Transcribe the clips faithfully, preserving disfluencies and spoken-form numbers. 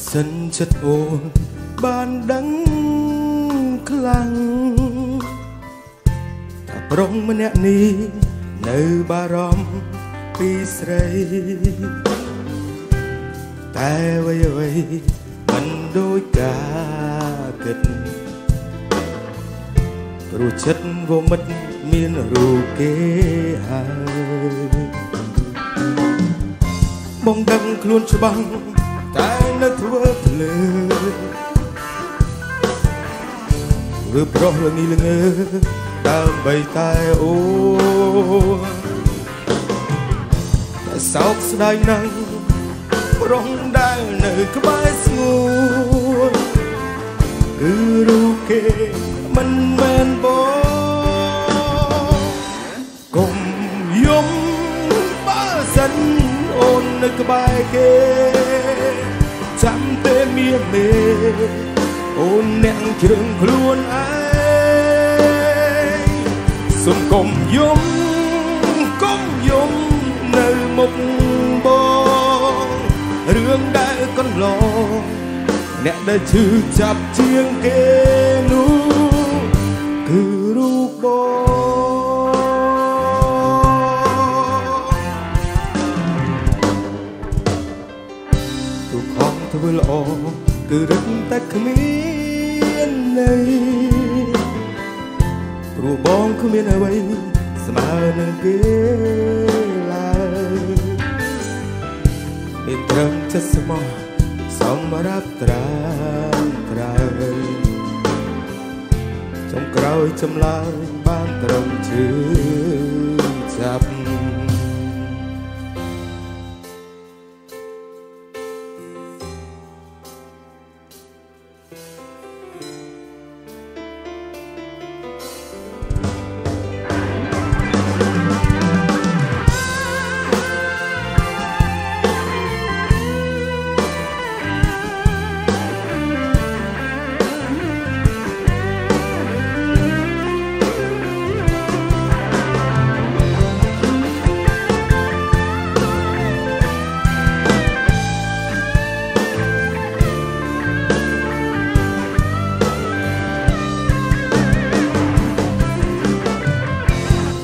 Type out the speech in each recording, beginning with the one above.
sân chất hồn bàn đắng clang rong mẹ ní nơi bà rong pi srei tay vây vây bắn đôi cá kịch rồi chất vô mất miên rù kế hai bóng đăng luôn cho băng tay nó thua lừa vừa pro là nghi lừa ta bay tay ô ta sóc đai nắng rong đai nơi cái bãi sâu cứ ru kê mình men bó cùng yong ba dân ôn nơi cái bãi kê chăm tê mía mê ôn nặng trường luôn ai xuân cùng dung cùng dung nơi một bò rương đại con lò nẹt đã trừ chập chiêng kê nú cứ ru bò tụi con thôi lọ cứ rất tách miên này rùa bóng cứ miên ở bay, xem ai nâng kế lại. Bên trăng chất sương mờ, sóng mà đáp tràn tràn. Trong cõi châm lai ban trăng chữ chập.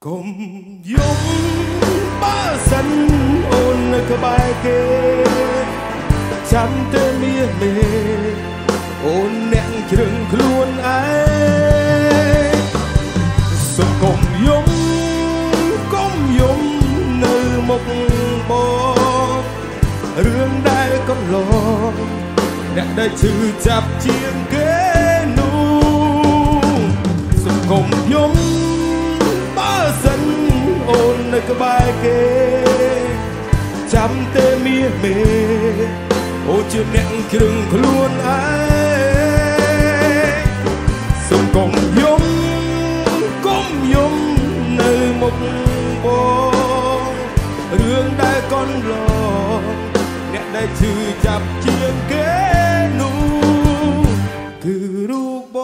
cùng dung ba dân ôn cái bài kê chăm tê mía mê ôn nẹn trường luôn ai xuân cùng dung cùng dung nơi một bò rương đai con lò nẹn đai trừ chạp chiêng kế nu xuân cùng dung dân ôn nơi cái bài kê chăm tê mía mê ô chưa nặng trường luôn ai sông còn yếm cũng yếm nơi một bò rương đai con lò nẹt đai trừ chạp chiêng kế nu cứ ru bò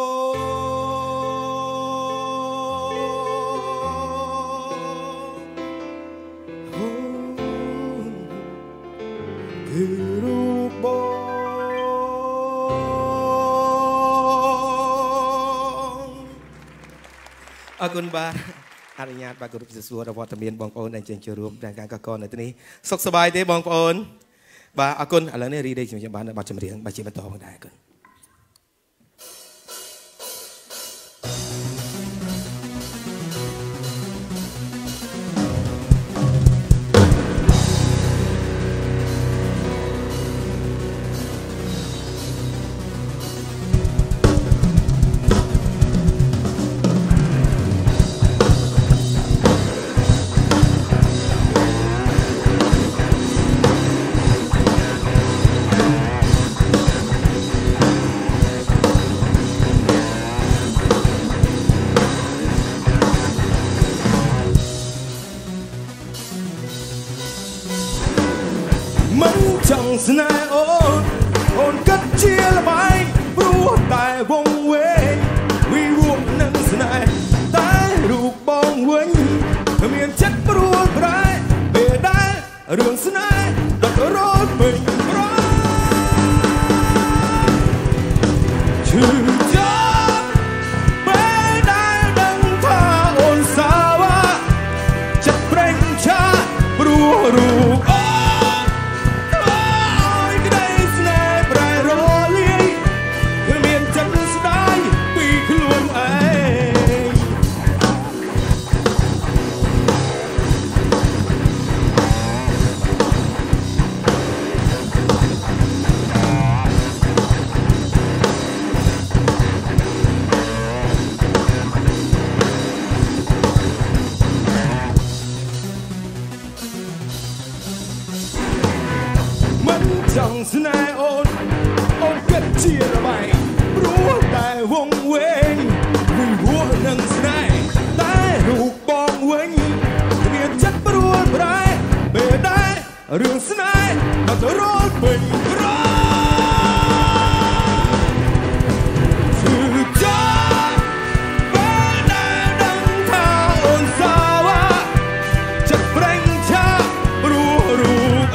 អរគុណបាទអនុញ្ញាតបាទគោរពសួរដល់វត្តមានបងប្អូនដែលចេញចូលរួមទាំងការកកកនៅទីនេះសុខសប្បាយទេបងប្អូនបាទអរគុណឥឡូវនេះរីដេខ្ញុំចាំបានបទចម្រៀងបទជាបន្តផងដែរអរគុណ Ngài ổn, ổn cất chia là mãi Rua tại vòng quê Vì ruộng nâng sự này Tại rụt bóng quênh Miền chất rua trái Về đáy rường sự này Đọc rốt mình rõ Trừ chất Bế đáy đăng tha ổn xa ba Chất rênh cha Rua rụt Chẳng xin ai ôn, ôn kết chia là mày Rúa tại vùng quên Mình rúa nâng xin ai Tại rụt bóng quên Nghĩa chất bất rúa trái Bề đáy, rường xin ai Đã thở rốt mình rối Sự chất Bề đáy đăng tha ôn xa ba Chất ranh cha Rúa rụt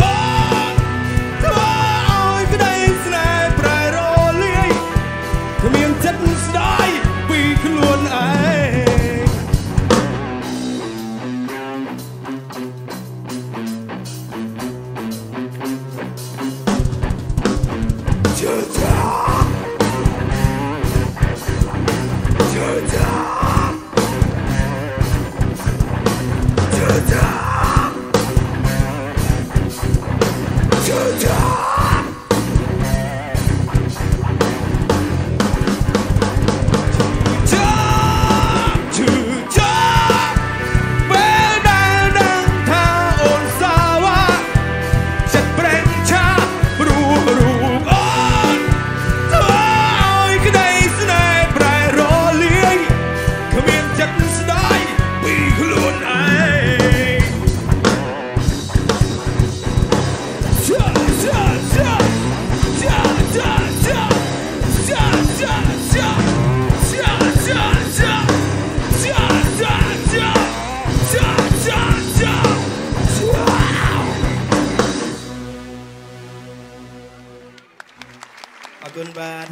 Good bad.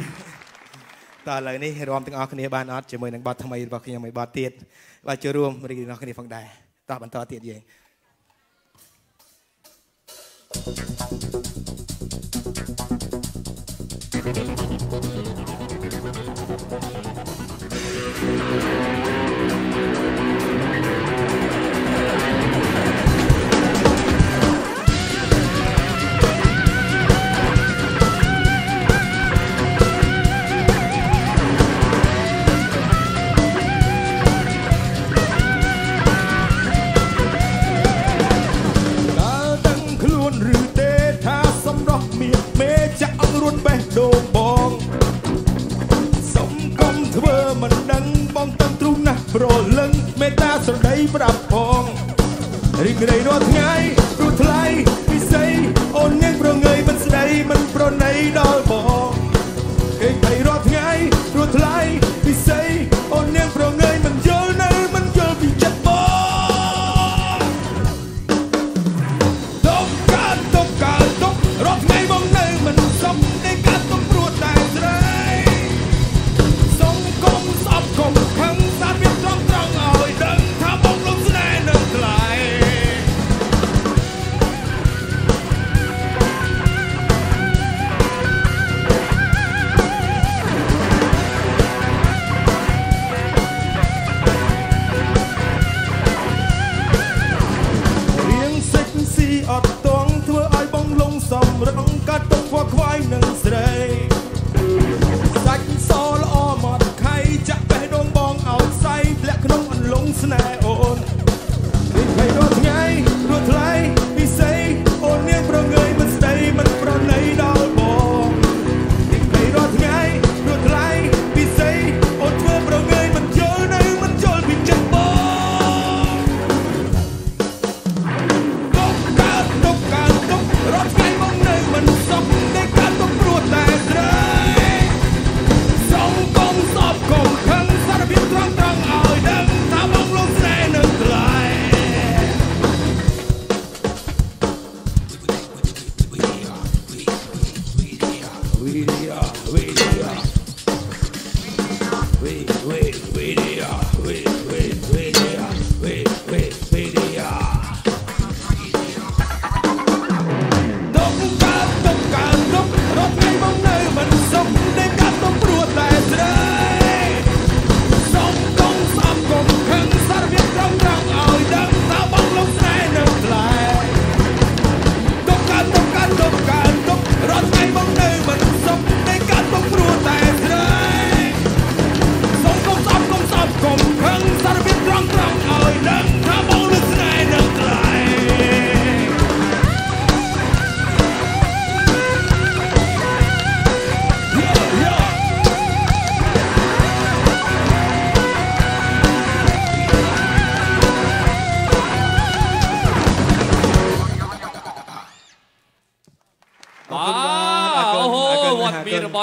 Tao lại ní rom tiếng Anh ban art chỉ mới nâng bát tham ai vào khi nhà mới bát tiệt và chơi room mới đi nói cái này phẳng đại. Tao bắn tao tiệt gì. นี้เราบอ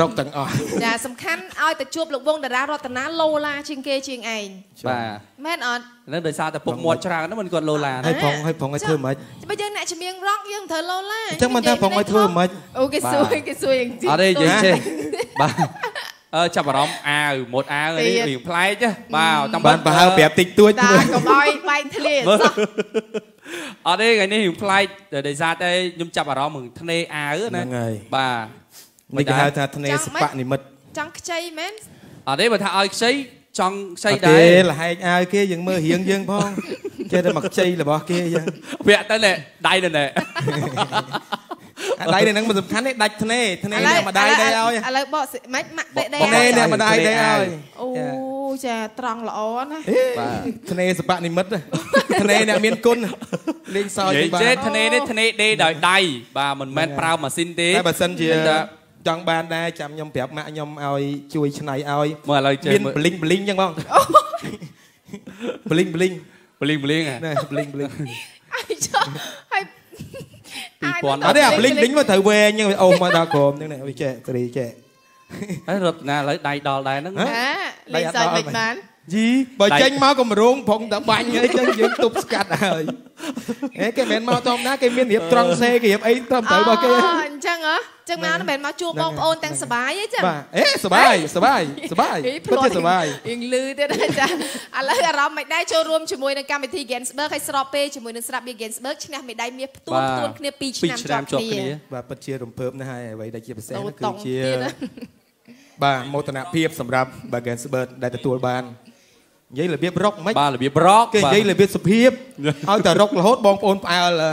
ร็อกตั้งอ้อแต่สำคัญเอาแต่จุบลูกวงดาราโดนตราโลลาชิงเกชิงเองแม่นอ่อนนั่นโดยซาแต่ผมหมดชรานั่นมันกดโลลาให้พองให้พองให้เธอมาไม่ยังไหนจะมีร็อกยังเธอโลลาจังมันถ้าพองให้เธอมาโอ้กิซูกิซูอย่างจริงอะไรอย่างเช่นบ้าเออจับร้องอาหมดอาเลยหลิงพลายจ้ะบ้าจังบ้านบ้าเปียบติดตัวจ้ะก็บอยไปทะเลจ้ะอะไรไงนี่หลิงพลายแต่โดยซาแต่ยุ่งจับร้องเหมือนทะเลอาเออนะบ้าไม่ได้ทะเลสปะนี่มัดจังใช่ไหมอะไรมาถ้าเอาใช่จังใช่ได้ละให้อาเกย์ยังเมื่อเฮียงยังพ้องเจอแต่หมักใช่หรือบ่เกย์ยังเวียดแต่เนี่ยได้เลยเนี่ยได้เลยนั่งมาสำคัญเนี่ยได้ทะเลทะเลเนี่ยมาได้ได้เอาอะไรบ่ไม่มาได้ได้ทะเลเนี่ยมาได้ได้เอาโอ้จะตรังหล่อนะทะเลสปะนี่มัดเลยทะเลเนี่ยเมียนกุนเลี้ยงซอยอยู่บ้านทะเลเนี่ยทะเลได้ได้ได้บ่ามันแมนเปล่ามาซินตีได้มาซินจีจังบ้านได้จำยำเปียกมะยำเอาช่วยชนัยเอาเมื่อไรเจอปลิงปลิงยังบ้างปลิงปลิงปลิงปลิงอ่ะนี่ปลิงปลิงไอ้เจ้าไอ้ปีกอนอะไรอ่ะปลิงปลิงมาถ่ายเวรยังโอมาดาวโคมนี่ไหนวิเชตรีเชตไอ้รถน่ะเลยได้ดอลได้นั่งฮะได้ดอลไปจีบไปเจนมาก็มาร้องพงตะบันเลยเจนยืนตุบสกัดเลยเฮ้ยแกเหม็นมาตอมนะแกเมียนเหยียบตรังเซ่แกเหยียบไอ้ตอมเต๋อบอกแกจังเหรอจังมาต้องเหม็นมาจูบองโอนแต่งสบายยังจังเอ๊ะสบายสบายสบายก็จะสบายยิงลือได้ได้จ้ะอะไรเราไม่ได้โชว์รวมช่วยมวยในการไปที่เกนส์เบิร์กให้สโตรเป้ช่วยมวยในสระเบียเกนส์เบิร์กชนะไม่ได้เมียตัวตัวเนี่ยปีชนะจบปีแบบปัจเจกรวมเพิ่มนะฮะไว้ได้เกี่ยวกับเส้นคือเชียร์บ้าโมตนาเพียบสำหรับเบเกนส์เบิร์กได้แต่ตัวบ้านยิ่งเลยเบียบร็อกไหมบ้าเลยเบียบร็อกก็ยิ่งเลยเบียบสเปียบเอาแต่ร็อกโหดบองโอนไปเลย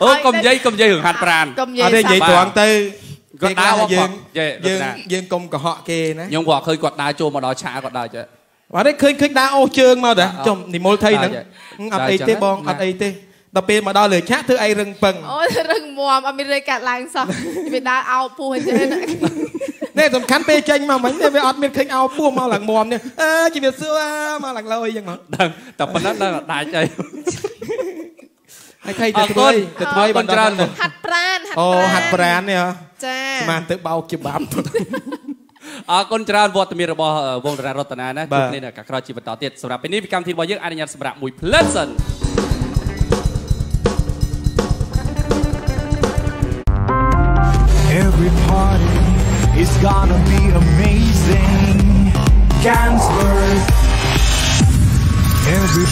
โอ้กลมใยกลมใยหึงหัดแปลงเอาได้ใยตัวอังเตยกดดาวยืนยืนยืนกลมกับเหาะเกนะยงหัวเคยกดดาวโจมาดอช้ากดดาวเจอว่าได้เคยเคยดาวเชิงมาเด้อจมนิมลไทยนั่งอัดไอเต้บองอัดไอเต้ต่อไปมาดาวเลยแค่เธอไอเริงปังโอ้เริงมัวอเมริกาแรงซะไปดาวเอาปูให้เจอเนี่ยสำคัญไปเจงมาเหมือนเนี่ยไปอัดเม็ดเคยเอาปูมาหลังมอมเนี่ยเออจีเบียเสื้อมาหลังเราอย่างมั้งแต่ปนัดตายใจไอ้ใครจะถอยจะถอยบอลจานหัดแปรนหัดแปรนโอ้หัดแปรนเนี่ยเหรอใช่มาเตะเบาเก็บบัมอาคนจานวอตมีระบอบวงดารารัตนานะจุดนี้นะกับคราวจีบต่อเตี้ยสำหรับเป็นนิพิการทีมบอลยึกอันยันสำหรับมุยเพลิดสนIt's gonna be amazing. Gansberg. Every